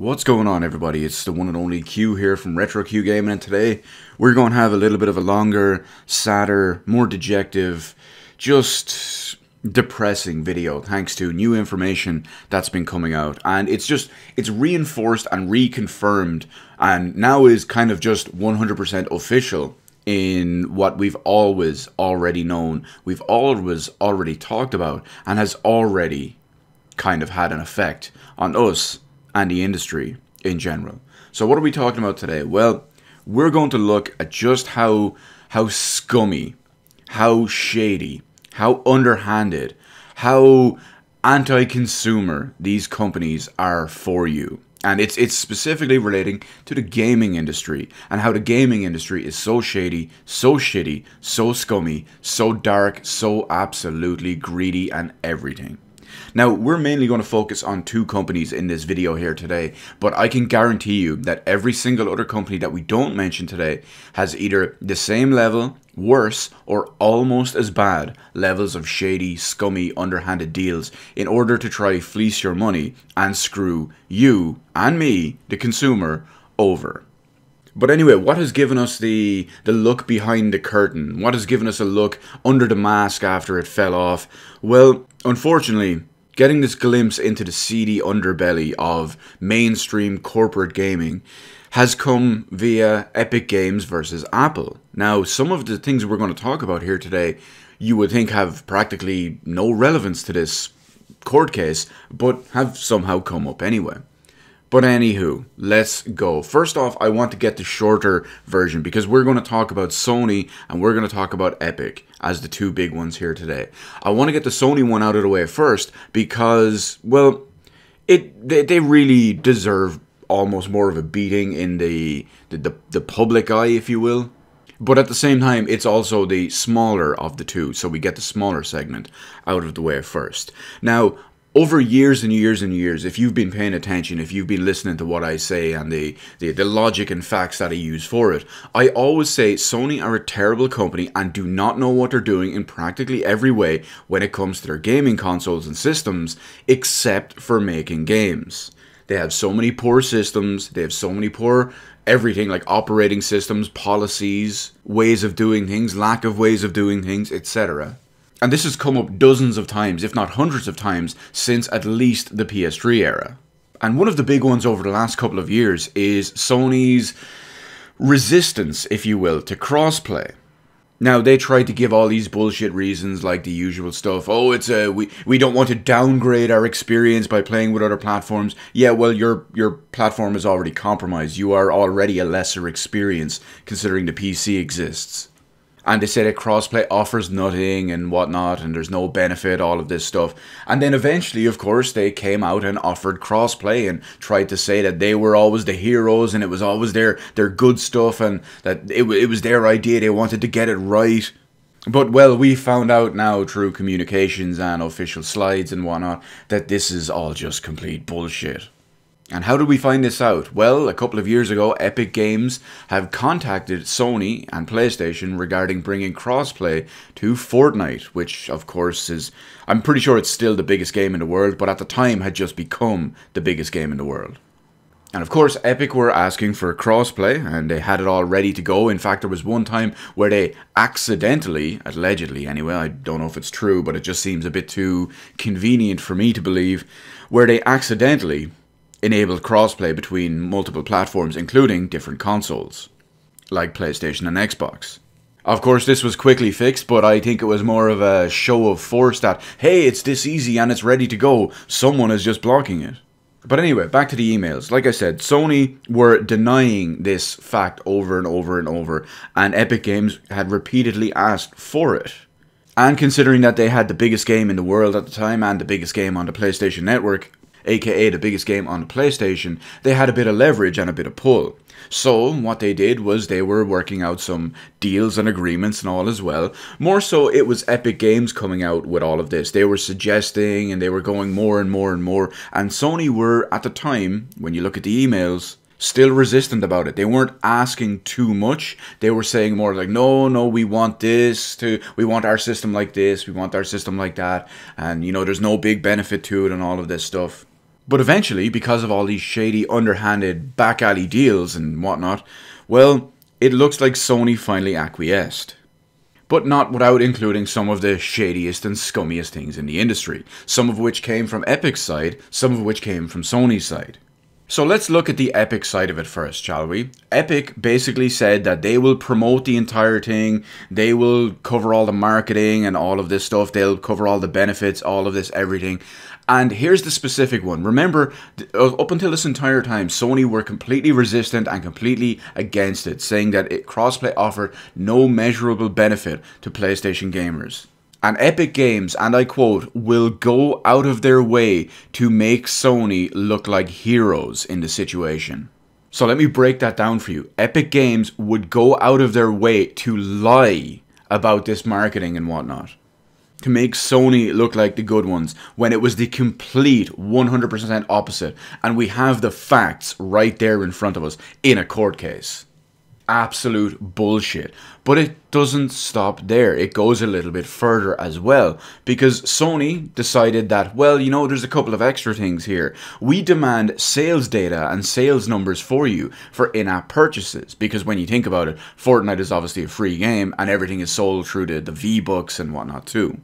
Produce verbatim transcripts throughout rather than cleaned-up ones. What's going on, everybody? It's the one and only Q here from Retro Q Gaming, and today we're going to have a little bit of a longer, sadder, more dejective, just depressing video thanks to new information that's been coming out. And it's just, it's reinforced and reconfirmed and now is kind of just one hundred percent official in what we've always already known, we've always already talked about, and has already kind of had an effect on us and the industry in general. So what are we talking about today? Well, we're going to look at just how how scummy, how shady, how underhanded, how anti-consumer these companies are for you. And it's it's specifically relating to the gaming industry and how the gaming industry is so shady, so shitty, so scummy, so dark, so absolutely greedy and everything. Now, we're mainly going to focus on two companies in this video here today, but I can guarantee you that every single other company that we don't mention today has either the same level, worse, or almost as bad levels of shady, scummy, underhanded deals in order to try to fleece your money and screw you and me, the consumer, over. But anyway, what has given us the, the look behind the curtain? What has given us a look under the mask after it fell off? Well, unfortunately, getting this glimpse into the seedy underbelly of mainstream corporate gaming has come via Epic Games versus Apple. Now, some of the things we're going to talk about here today, you would think have practically no relevance to this court case, but have somehow come up anyway. But anywho, let's go. First off, I want to get the shorter version because we're going to talk about Sony and we're going to talk about Epic as the two big ones here today. I want to get the Sony one out of the way first because, well, it they, they really deserve almost more of a beating in the the, the the public eye, if you will. But at the same time, it's also the smaller of the two, so we get the smaller segment out of the way first. Now, over years and years and years, if you've been paying attention, if you've been listening to what I say and the, the, the logic and facts that I use for it, I always say Sony are a terrible company and do not know what they're doing in practically every way when it comes to their gaming consoles and systems, except for making games. They have so many poor systems, they have so many poor everything, like operating systems, policies, ways of doing things, lack of ways of doing things, et cetera. And this has come up dozens of times, if not hundreds of times, since at least the P S three era. And one of the big ones over the last couple of years is Sony's resistance, if you will, to crossplay. Now, they tried to give all these bullshit reasons like the usual stuff. Oh, it's a, we, we don't want to downgrade our experience by playing with other platforms. Yeah, well, your, your platform is already compromised. You are already a lesser experience considering the P C exists. And they say that crossplay offers nothing and whatnot, and there's no benefit, all of this stuff. And then eventually, of course, they came out and offered crossplay and tried to say that they were always the heroes and it was always their, their good stuff and that it, it was their idea, they wanted to get it right. But, well, we found out now through communications and official slides and whatnot that this is all just complete bullshit. And how did we find this out? Well, a couple of years ago, Epic Games have contacted Sony and PlayStation regarding bringing crossplay to Fortnite, which, of course, is... I'm pretty sure it's still the biggest game in the world, but at the time had just become the biggest game in the world. And, of course, Epic were asking for crossplay, and they had it all ready to go. In fact, there was one time where they accidentally, allegedly anyway, I don't know if it's true, but it just seems a bit too convenient for me to believe, where they accidentally enabled crossplay between multiple platforms, including different consoles, like PlayStation and Xbox. Of course, this was quickly fixed, but I think it was more of a show of force that, hey, it's this easy and it's ready to go, someone is just blocking it. But anyway, back to the emails. Like I said, Sony were denying this fact over and over and over, and Epic Games had repeatedly asked for it. And considering that they had the biggest game in the world at the time and the biggest game on the PlayStation Network, aka the biggest game on the PlayStation, they had a bit of leverage and a bit of pull. So what they did was they were working out some deals and agreements and all as well. More so, it was Epic Games coming out with all of this. They were suggesting and they were going more and more and more. And Sony were, at the time, when you look at the emails, still resistant about it. They weren't asking too much. They were saying more like, no, no, we want this to, we want our system like this, we want our system like that. And, you know, there's no big benefit to it and all of this stuff. But eventually, because of all these shady, underhanded, back alley deals and whatnot, well, it looks like Sony finally acquiesced. But not without including some of the shadiest and scummiest things in the industry, some of which came from Epic's side, some of which came from Sony's side. So let's look at the Epic side of it first, shall we? Epic basically said that they will promote the entire thing, they will cover all the marketing and all of this stuff, they'll cover all the benefits, all of this, everything. And here's the specific one. Remember, up until this entire time, Sony were completely resistant and completely against it, saying that it crossplay offered no measurable benefit to PlayStation gamers. And Epic Games, and I quote, will go out of their way to make Sony look like heroes in the situation. So let me break that down for you. Epic Games would go out of their way to lie about this marketing and whatnot, to make Sony look like the good ones, when it was the complete one hundred percent opposite. And we have the facts right there in front of us in a court case. Absolute bullshit. But it doesn't stop there. It goes a little bit further as well, because Sony decided that, well, you know, there's a couple of extra things here. We demand sales data and sales numbers for you for in-app purchases, because when you think about it, Fortnite is obviously a free game and everything is sold through the, the V-Bucks and whatnot too.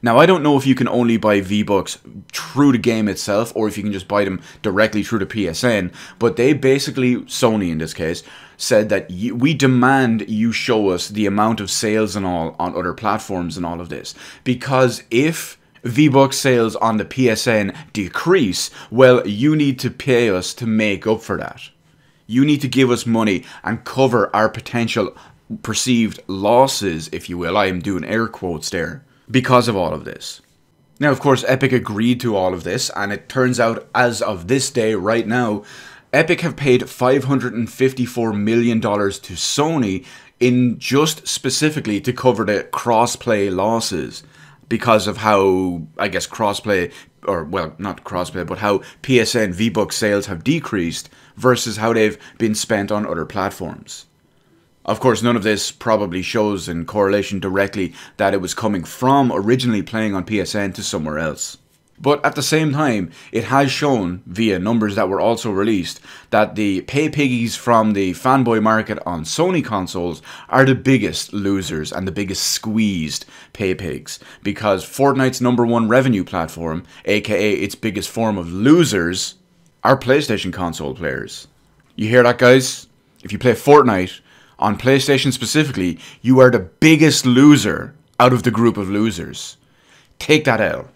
Now, I don't know if you can only buy V-Bucks through the game itself, or if you can just buy them directly through the P S N, but they basically, Sony in this case, said that you, we demand you show us the amount of sales and all on other platforms and all of this, because if V-Bucks sales on the P S N decrease, well, you need to pay us to make up for that. You need to give us money and cover our potential perceived losses, if you will. I am doing air quotes there, because of all of this. Now, of course, Epic agreed to all of this, and it turns out, as of this day, right now, Epic have paid five hundred fifty-four million dollars to Sony in just specifically to cover the cross-play losses, because of how, I guess, cross-play, or, well, not cross-play, but how P S N V-Bucks sales have decreased versus how they've been spent on other platforms. Of course, none of this probably shows in correlation directly that it was coming from originally playing on P S N to somewhere else. But at the same time, it has shown, via numbers that were also released, that the pay piggies from the fanboy market on Sony consoles are the biggest losers and the biggest squeezed pay pigs, because Fortnite's number one revenue platform, aka its biggest form of losers, are PlayStation console players. You hear that, guys? If you play Fortnite on PlayStation specifically, you are the biggest loser out of the group of losers. Take that L.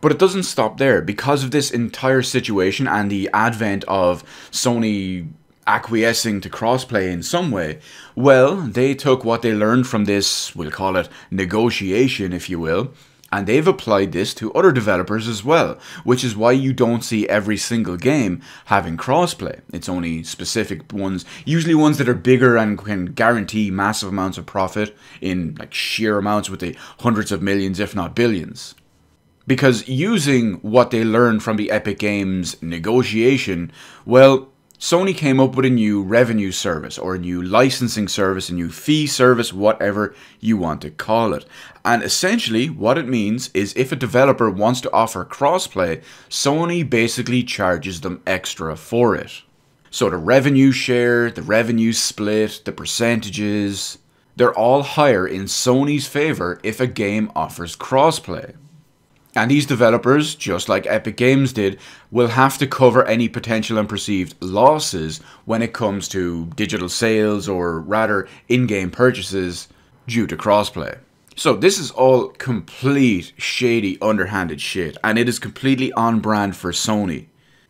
But it doesn't stop there. Because of this entire situation and the advent of Sony acquiescing to crossplay in some way, well, they took what they learned from this, we'll call it negotiation, if you will, and they've applied this to other developers as well, which is why you don't see every single game having crossplay. It's only specific ones, usually ones that are bigger and can guarantee massive amounts of profit in like sheer amounts, with the hundreds of millions, if not billions. Because using what they learned from the Epic Games negotiation, well, Sony came up with a new revenue service, or a new licensing service, a new fee service, whatever you want to call it. And essentially what it means is if a developer wants to offer crossplay, Sony basically charges them extra for it. So the revenue share, the revenue split, the percentages, they're all higher in Sony's favor if a game offers crossplay. And these developers, just like Epic Games did, will have to cover any potential and perceived losses when it comes to digital sales, or rather in-game purchases, due to crossplay. So this is all complete shady, underhanded shit, and it is completely on brand for Sony.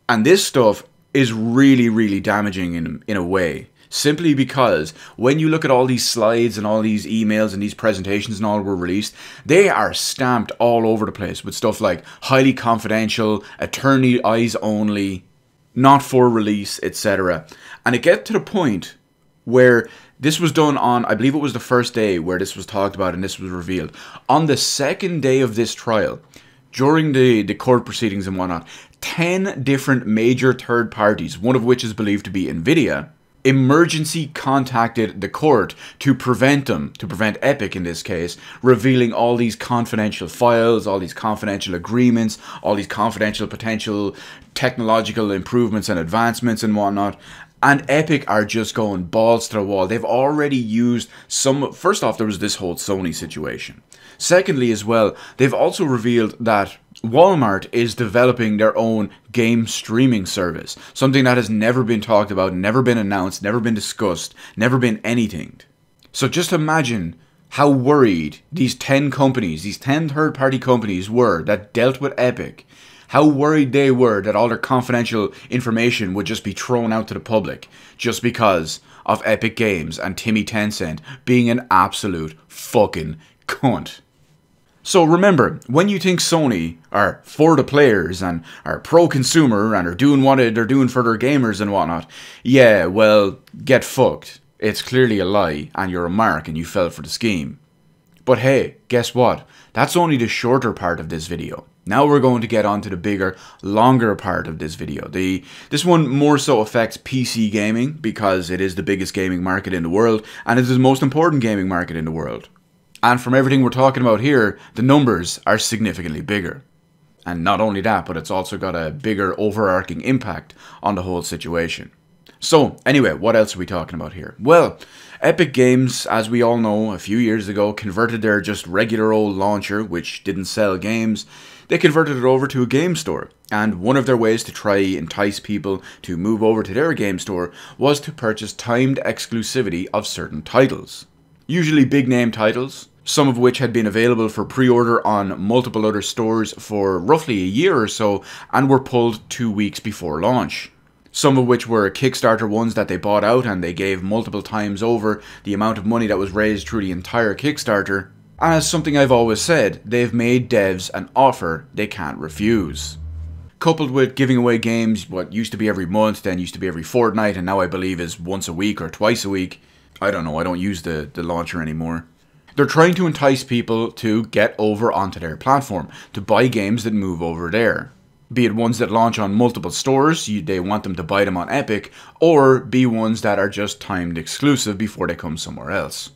And this stuff is really, really damaging in, in a way. Simply because when you look at all these slides and all these emails and these presentations and all were released, they are stamped all over the place with stuff like highly confidential, attorney eyes only, not for release, et cetera. And it gets to the point where this was done on, I believe it was the first day where this was talked about and this was revealed. On the second day of this trial, during the, the court proceedings and whatnot, ten different major third parties, one of which is believed to be Nvidia, emergency contacted the court to prevent them, to prevent Epic in this case, revealing all these confidential files, all these confidential agreements, all these confidential potential technological improvements and advancements and whatnot. And Epic are just going balls to the wall. They've already used some... First off, there was this whole Sony situation. Secondly, as well, they've also revealed that Walmart is developing their own game streaming service. Something that has never been talked about, never been announced, never been discussed, never been anything. So just imagine how worried these ten companies, these ten third-party companies were that dealt with Epic. How worried they were that all their confidential information would just be thrown out to the public just because of Epic Games and Timmy Tencent being an absolute fucking cunt. So remember, when you think Sony are for the players and are pro-consumer and are doing what they're doing for their gamers and whatnot, yeah, well, get fucked. It's clearly a lie and you're a mark and you fell for the scheme. But hey, guess what? That's only the shorter part of this video. Now we're going to get on to the bigger, longer part of this video. The, this one more so affects P C gaming because it is the biggest gaming market in the world and it is the most important gaming market in the world. And from everything we're talking about here, the numbers are significantly bigger. And not only that, but it's also got a bigger overarching impact on the whole situation. So, anyway, what else are we talking about here? Well, Epic Games, as we all know, a few years ago, converted their just regular old launcher, which didn't sell games. They converted it over to a game store, and one of their ways to try entice people to move over to their game store was to purchase timed exclusivity of certain titles. Usually big name titles, some of which had been available for pre-order on multiple other stores for roughly a year or so, and were pulled two weeks before launch. Some of which were Kickstarter ones that they bought out and they gave multiple times over the amount of money that was raised through the entire Kickstarter. And as something I've always said, they've made devs an offer they can't refuse. Coupled with giving away games what used to be every month, then used to be every fortnight, and now I believe is once a week or twice a week. I don't know, I don't use the, the launcher anymore. They're trying to entice people to get over onto their platform, to buy games that move over there. Be it ones that launch on multiple stores, you, they want them to buy them on Epic, or be ones that are just timed exclusive before they come somewhere else.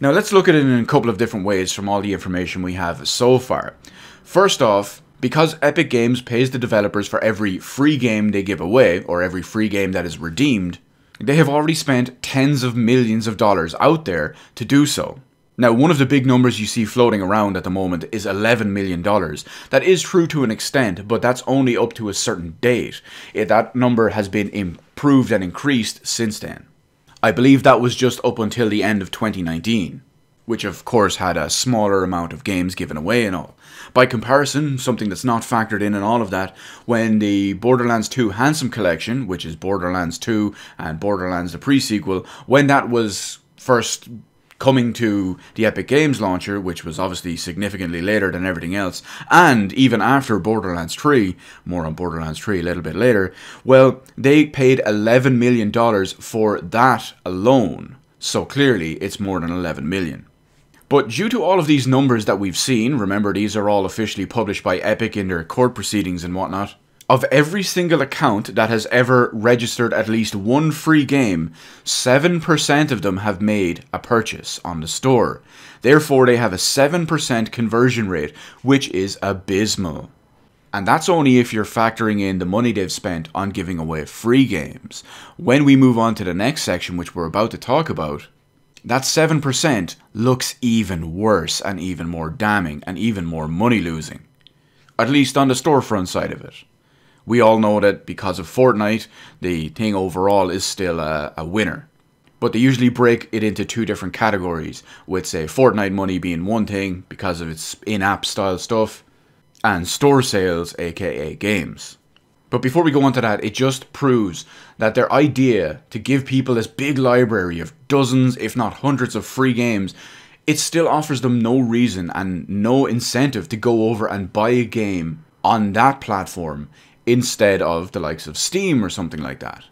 Now let's look at it in a couple of different ways from all the information we have so far. First off, because Epic Games pays the developers for every free game they give away, or every free game that is redeemed, they have already spent tens of millions of dollars out there to do so. Now, one of the big numbers you see floating around at the moment is eleven million dollars. That is true to an extent, but that's only up to a certain date. That number has been improved and increased since then. I believe that was just up until the end of twenty nineteen, which of course had a smaller amount of games given away and all. By comparison, something that's not factored in and all of that, when the Borderlands two Handsome Collection, which is Borderlands two and Borderlands the pre-sequel, when that was first coming to the Epic Games launcher, which was obviously significantly later than everything else, and even after Borderlands three, more on Borderlands three a little bit later, well, they paid eleven million dollars for that alone. So clearly, it's more than eleven million dollars. But due to all of these numbers that we've seen, remember these are all officially published by Epic in their court proceedings and whatnot, of every single account that has ever registered at least one free game, seven percent of them have made a purchase on the store. Therefore, they have a seven percent conversion rate, which is abysmal. And that's only if you're factoring in the money they've spent on giving away free games. When we move on to the next section, which we're about to talk about, that seven percent looks even worse and even more damning and even more money-losing. At least on the storefront side of it. We all know that because of Fortnite, the thing overall is still a, a winner. But they usually break it into two different categories, with, say, Fortnite money being one thing because of its in-app style stuff, and store sales, aka games. But before we go on to that, it just proves that their idea to give people this big library of dozens, if not hundreds of free games, it still offers them no reason and no incentive to go over and buy a game on that platform, instead of the likes of Steam or something like that.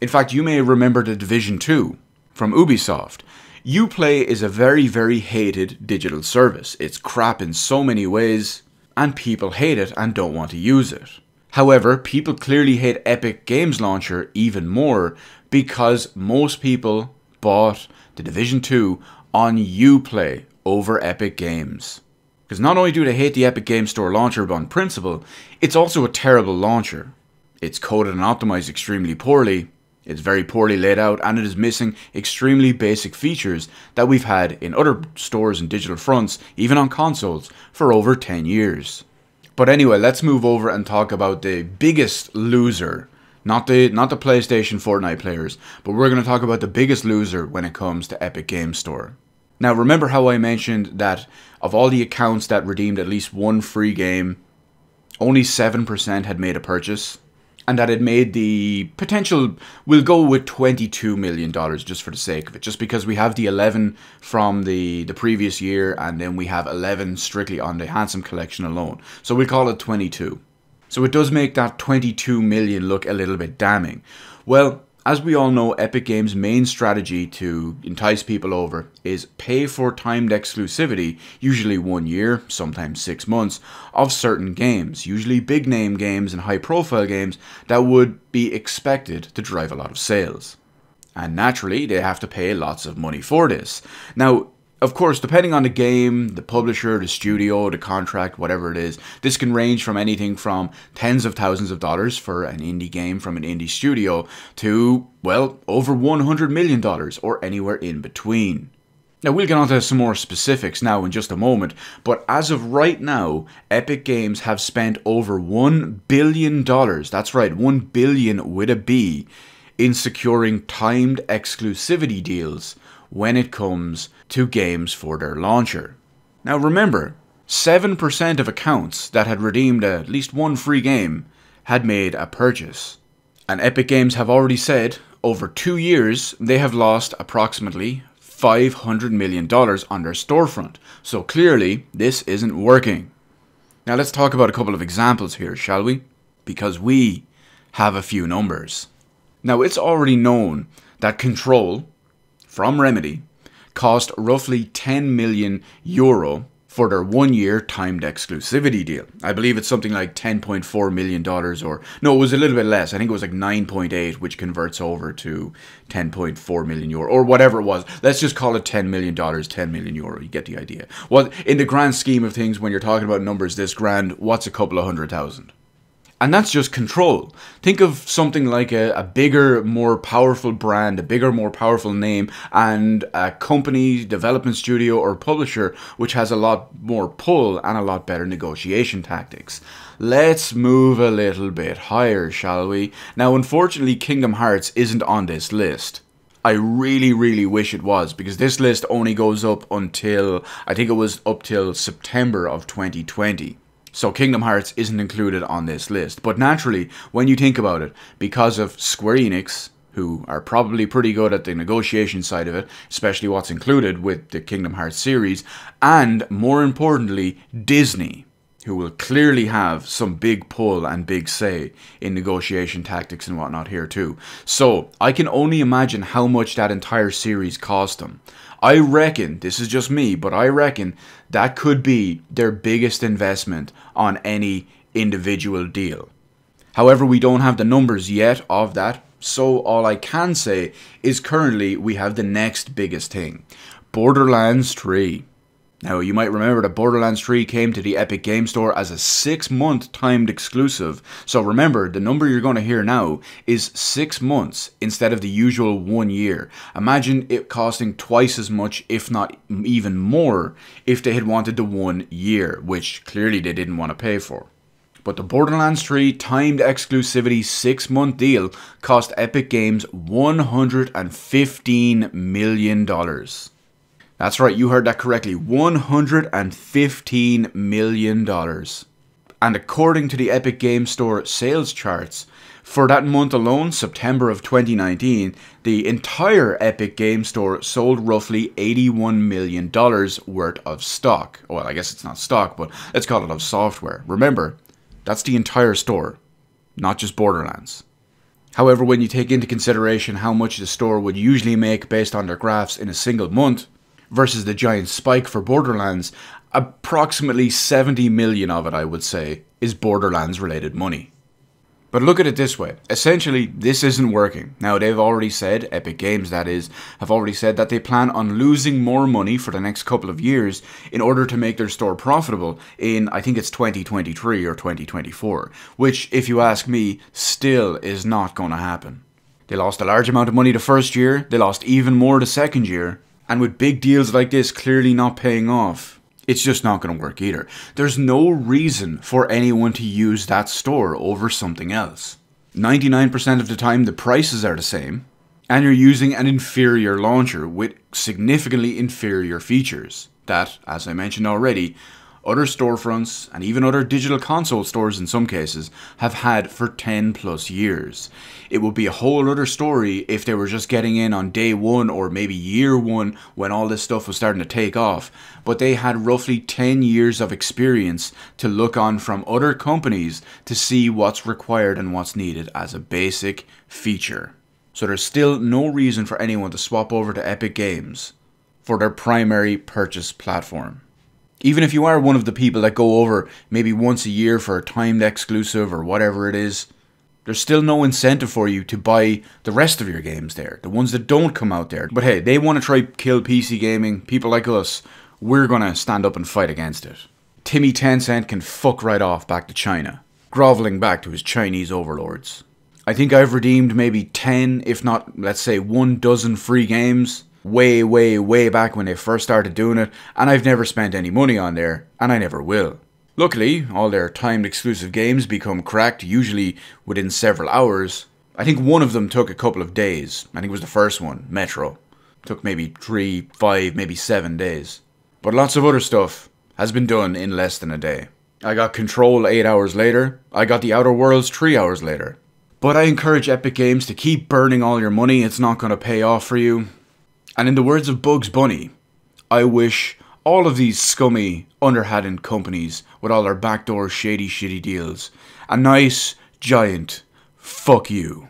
In fact, you may remember The Division two from Ubisoft. UPlay is a very, very hated digital service. It's crap in so many ways, and people hate it and don't want to use it. However, people clearly hate Epic Games Launcher even more because most people bought The Division two on UPlay over Epic Games. Because not only do they hate the Epic Games Store launcher on principle, it's also a terrible launcher. It's coded and optimized extremely poorly, it's very poorly laid out, and it is missing extremely basic features that we've had in other stores and digital fronts, even on consoles, for over ten years. But anyway, let's move over and talk about the biggest loser. Not the, not the PlayStation Fortnite players, but we're going to talk about the biggest loser when it comes to Epic Games Store. Now, remember how I mentioned that of all the accounts that redeemed at least one free game, only seven percent had made a purchase? And that it made the potential, we'll go with twenty-two million dollars just for the sake of it. Just because we have the eleven from the, the previous year, and then we have eleven strictly on the Handsome Collection alone. So we call it twenty-two. So it does make that twenty-two million dollars look a little bit damning. Well, as we all know, Epic Games' main strategy to entice people over is pay for timed exclusivity, usually one year, sometimes six months, of certain games, usually big name games and high profile games that would be expected to drive a lot of sales. And naturally, they have to pay lots of money for this. Now, of course, depending on the game, the publisher, the studio, the contract, whatever it is, this can range from anything from tens of thousands of dollars for an indie game from an indie studio to, well, over one hundred million dollars or anywhere in between. Now, we'll get onto some more specifics now in just a moment, but as of right now, Epic Games have spent over one billion dollars, that's right, one billion with a B, in securing timed exclusivity deals when it comes to games for their launcher. Now remember, seven percent of accounts that had redeemed at least one free game had made a purchase. And Epic Games have already said, over two years, they have lost approximately five hundred million dollars on their storefront. So clearly, this isn't working. Now let's talk about a couple of examples here, shall we? Because we have a few numbers. Now it's already known that Control, from Remedy, cost roughly ten million euro for their one-year timed exclusivity deal. I believe it's something like ten point four million dollars, or no, it was a little bit less. I think it was like nine point eight, which converts over to ten point four million euro, or whatever it was. Let's just call it ten million dollars, ten million euro. You get the idea. Well, in the grand scheme of things, when you're talking about numbers this grand, what's a couple of hundred thousand? And that's just Control. Think of something like a, a bigger, more powerful brand, a bigger, more powerful name, and a company, development studio, or publisher which has a lot more pull and a lot better negotiation tactics. Let's move a little bit higher, shall we? Now, unfortunately, Kingdom Hearts isn't on this list. I really, really wish it was, because this list only goes up until, I think it was up till September of twenty twenty. So Kingdom Hearts isn't included on this list. But naturally, when you think about it, because of Square Enix, who are probably pretty good at the negotiation side of it, especially what's included with the Kingdom Hearts series, and more importantly, Disney, who will clearly have some big pull and big say in negotiation tactics and whatnot here too. So I can only imagine how much that entire series cost them. I reckon, this is just me, but I reckon that could be their biggest investment on any individual deal. However, we don't have the numbers yet of that, so all I can say is currently we have the next biggest thing, Borderlands three. Now, you might remember that Borderlands three came to the Epic Games Store as a six-month timed exclusive. So remember, the number you're going to hear now is six months instead of the usual one year. Imagine it costing twice as much, if not even more, if they had wanted the one year, which clearly they didn't want to pay for. But the Borderlands three timed exclusivity six-month deal cost Epic Games one hundred fifteen million dollars. That's right, you heard that correctly, one hundred fifteen million dollars. And according to the Epic Games Store sales charts, for that month alone, September of twenty nineteen, the entire Epic Games Store sold roughly eighty-one million dollars worth of stock. Well, I guess it's not stock, but let's call it of software. Remember, that's the entire store, not just Borderlands. However, when you take into consideration how much the store would usually make based on their graphs in a single month, versus the giant spike for Borderlands, approximately seventy million of it, I would say, is Borderlands related money. But look at it this way, essentially this isn't working. Now they've already said, Epic Games that is, have already said that they plan on losing more money for the next couple of years in order to make their store profitable in, I think it's twenty twenty-three or twenty twenty-four, which if you ask me, still is not going to happen. They lost a large amount of money the first year, they lost even more the second year, and with big deals like this clearly not paying off, it's just not going to work either. There's no reason for anyone to use that store over something else. ninety-nine percent of the time the prices are the same, and you're using an inferior launcher with significantly inferior features that, as I mentioned already, other storefronts and even other digital console stores in some cases have had for ten plus years. It would be a whole other story if they were just getting in on day one or maybe year one when all this stuff was starting to take off, but they had roughly ten years of experience to look on from other companies to see what's required and what's needed as a basic feature. So there's still no reason for anyone to swap over to Epic Games for their primary purchase platform. Even if you are one of the people that go over maybe once a year for a timed exclusive or whatever it is, there's still no incentive for you to buy the rest of your games there, the ones that don't come out there. But hey, they want to try kill P C gaming, people like us, we're going to stand up and fight against it. Timmy Tencent can fuck right off back to China, groveling back to his Chinese overlords. I think I've redeemed maybe ten, if not, let's say one dozen free games way, way, way back when they first started doing it, and I've never spent any money on there, and I never will. Luckily, all their timed exclusive games become cracked, usually within several hours. I think one of them took a couple of days. I think it was the first one, Metro. It took maybe three, five, maybe seven days. But lots of other stuff has been done in less than a day. I got Control eight hours later. I got The Outer Worlds three hours later. But I encourage Epic Games to keep burning all your money. It's not going to pay off for you. And in the words of Bugs Bunny, I wish all of these scummy, underhanded companies with all their backdoor shady, shitty deals a nice, giant fuck you.